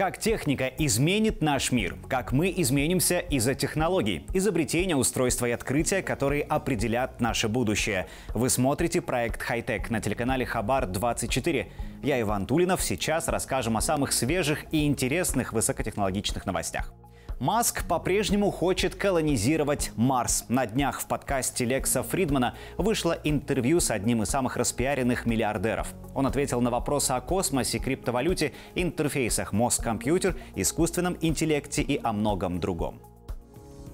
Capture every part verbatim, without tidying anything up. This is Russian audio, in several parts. Как техника изменит наш мир, как мы изменимся из-за технологий, изобретения, устройства и открытия, которые определят наше будущее. Вы смотрите проект «Хай-Тек» на телеканале Хабар двадцать четыре. Я Иван Тулинов. Сейчас расскажем о самых свежих и интересных высокотехнологичных новостях. Маск по-прежнему хочет колонизировать Марс. На днях в подкасте Лекса Фридмана вышло интервью с одним из самых распиаренных миллиардеров. Он ответил на вопросы о космосе, криптовалюте, интерфейсах мозг-компьютер, искусственном интеллекте и о многом другом.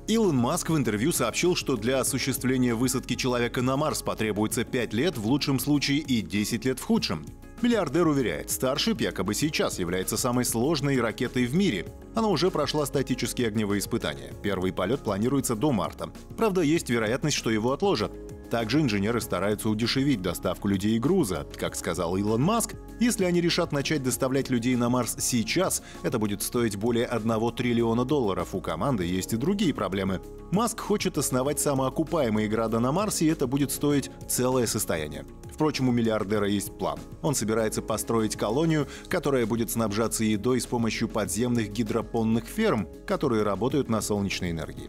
Илон Маск в интервью сообщил, что для осуществления высадки человека на Марс потребуется пять лет в лучшем случае и десять лет в худшем. Миллиардер уверяет, Starship якобы сейчас является самой сложной ракетой в мире. Она уже прошла статические огневые испытания. Первый полет планируется до марта. Правда, есть вероятность, что его отложат. Также инженеры стараются удешевить доставку людей и груза. Как сказал Илон Маск, если они решат начать доставлять людей на Марс сейчас, это будет стоить более одного триллиона долларов. У команды есть и другие проблемы. Маск хочет основать самоокупаемые города на Марсе, и это будет стоить целое состояние. Впрочем, у миллиардера есть план. Он собирается построить колонию, которая будет снабжаться едой с помощью подземных гидропонных ферм, которые работают на солнечной энергии.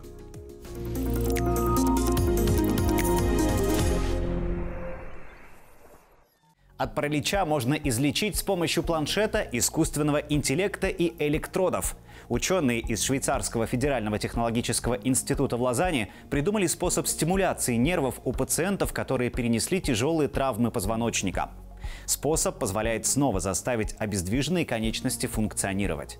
От паралича можно излечить с помощью планшета, искусственного интеллекта и электродов. Ученые из Швейцарского федерального технологического института в Лозанне придумали способ стимуляции нервов у пациентов, которые перенесли тяжелые травмы позвоночника. Способ позволяет снова заставить обездвиженные конечности функционировать.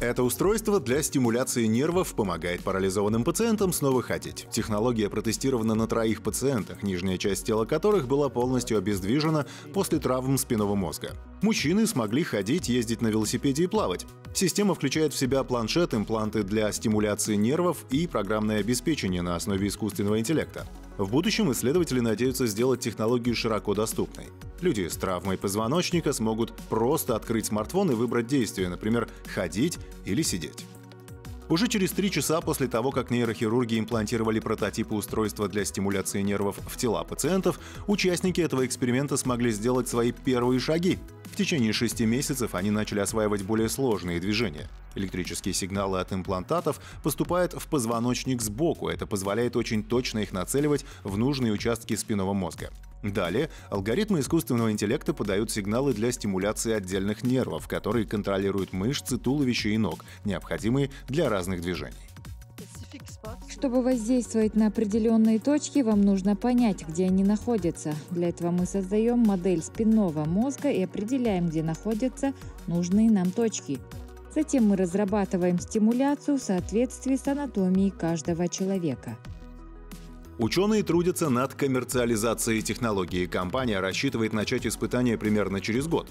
Это устройство для стимуляции нервов помогает парализованным пациентам снова ходить. Технология протестирована на троих пациентах, нижняя часть тела которых была полностью обездвижена после травм спинного мозга. Мужчины смогли ходить, ездить на велосипеде и плавать. Система включает в себя планшет, импланты для стимуляции нервов и программное обеспечение на основе искусственного интеллекта. В будущем исследователи надеются сделать технологию широко доступной. Люди с травмой позвоночника смогут просто открыть смартфон и выбрать действие, например, ходить или сидеть. Уже через три часа после того, как нейрохирурги имплантировали прототипы устройства для стимуляции нервов в тела пациентов, участники этого эксперимента смогли сделать свои первые шаги. В течение шести месяцев они начали осваивать более сложные движения. Электрические сигналы от имплантатов поступают в позвоночник сбоку. Это позволяет очень точно их нацеливать в нужные участки спинного мозга. Далее алгоритмы искусственного интеллекта подают сигналы для стимуляции отдельных нервов, которые контролируют мышцы, туловище и ног, необходимые для разных движений. Чтобы воздействовать на определенные точки, вам нужно понять, где они находятся. Для этого мы создаем модель спинного мозга и определяем, где находятся нужные нам точки. Затем мы разрабатываем стимуляцию в соответствии с анатомией каждого человека. Ученые трудятся над коммерциализацией технологии. Компания рассчитывает начать испытания примерно через год.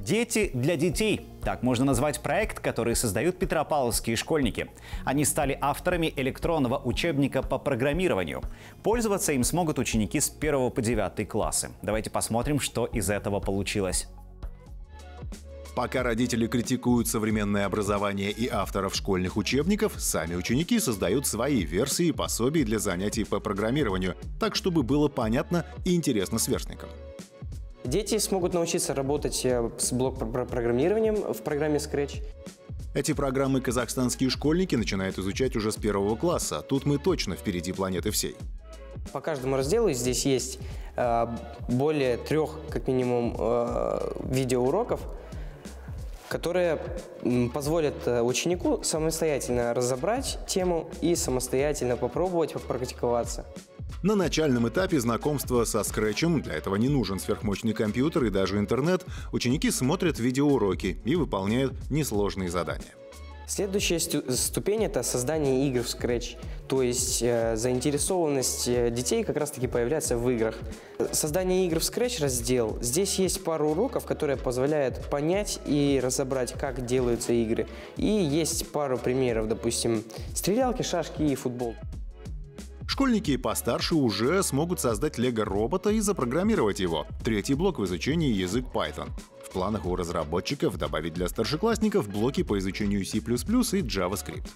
«Дети для детей» – так можно назвать проект, который создают петропавловские школьники. Они стали авторами электронного учебника по программированию. Пользоваться им смогут ученики с первого по девятый классы. Давайте посмотрим, что из этого получилось. Пока родители критикуют современное образование и авторов школьных учебников, сами ученики создают свои версии пособий для занятий по программированию, так чтобы было понятно и интересно сверстникам. Дети смогут научиться работать с блок-программированием в программе Scratch. Эти программы казахстанские школьники начинают изучать уже с первого класса. Тут мы точно впереди планеты всей. По каждому разделу здесь есть э, более трех, как минимум, э, видеоуроков, которые позволят ученику самостоятельно разобрать тему и самостоятельно попробовать попрактиковаться. На начальном этапе знакомства со Scratch'ем, для этого не нужен сверхмощный компьютер и даже интернет, ученики смотрят видеоуроки и выполняют несложные задания. Следующая ступень – это создание игр в Scratch, то есть э, заинтересованность детей как раз-таки появляется в играх. Создание игр в Scratch раздел. Здесь есть пара уроков, которые позволяют понять и разобрать, как делаются игры. И есть пару примеров, допустим, стрелялки, шашки и футбол. Школьники постарше уже смогут создать лего-робота и запрограммировать его. Третий блок в изучении — язык Python. В планах у разработчиков добавить для старшеклассников блоки по изучению си плюс плюс и JavaScript.